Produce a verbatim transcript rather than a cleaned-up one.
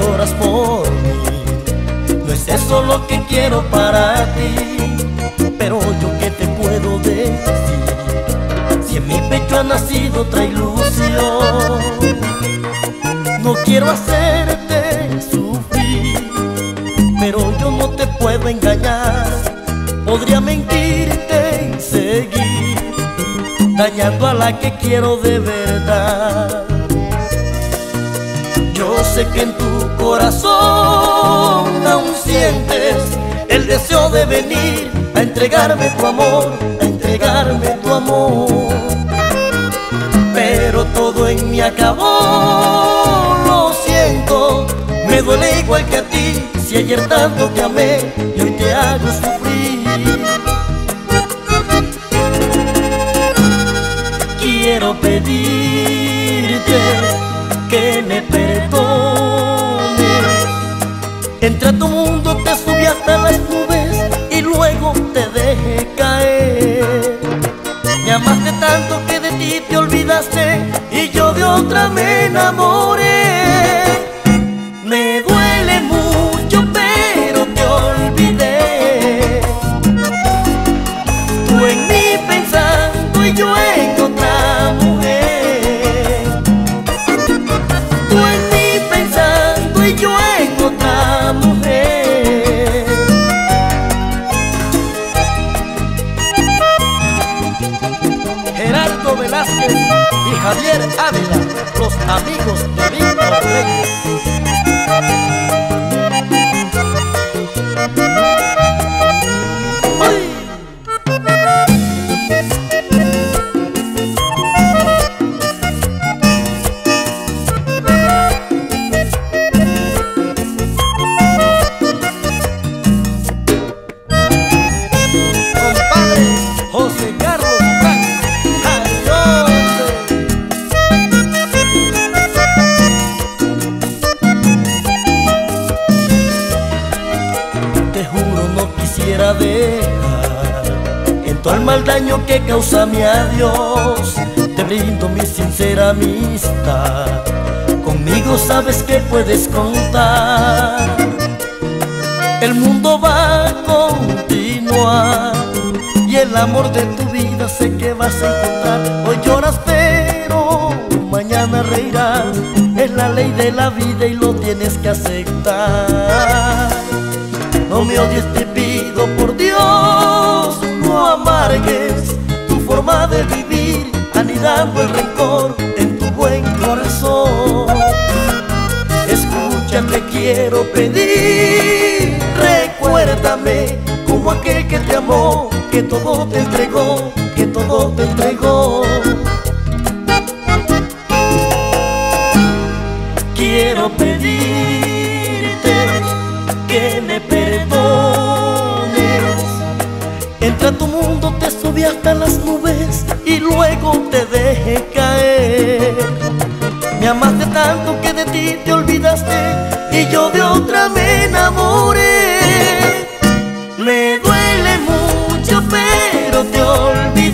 lloras por mí. No es eso lo que quiero para ti, pero yo qué te puedo decir, si en mi pecho ha nacido otra ilusión. No quiero hacerte sufrir, pero yo no te puedo engañar. Podría mentirte y seguir dañando a la que quiero de verdad. Yo sé que en tu corazón aún sientes el deseo de venir a entregarme tu amor, a entregarme tu amor. Pero todo en mí acabó, lo siento, me duele igual que a ti. Si ayer tanto te amé y hoy te hago sufrir. Quiero pedirte que me perdones. Entré a tu mundo, te subí hasta las nubes y luego te dejé caer. Me amaste tanto que de ti te olvidaste y yo de otra me enamoré. Me duele mucho, pero te olvidé. Tú en mí pensando y yo en otra mujer. Yo en otra mujer. Gerardo Velázquez y Javier Ávila, los amigos de Víctor Reyes. Al daño que causa mi adiós, te brindo mi sincera amistad. Conmigo sabes que puedes contar. El mundo va a continuar y el amor de tu vida sé que vas a encontrar. Hoy lloras pero mañana reirás, es la ley de la vida y lo tienes que aceptar. No me odies, te pido por Dios, no amargues tu forma de vivir, anidando el rencor en tu buen corazón. Escucha, te quiero pedir, recuérdame como aquel que te amó, que todo te entregó, que todo te entregó. Quiero pedirte que me perdones. Entré a tu mundo, te subí hasta las nubes y luego te dejé caer. Me amaste tanto que de ti te olvidaste y yo de otra me enamoré. Me duele mucho, pero te olvidé.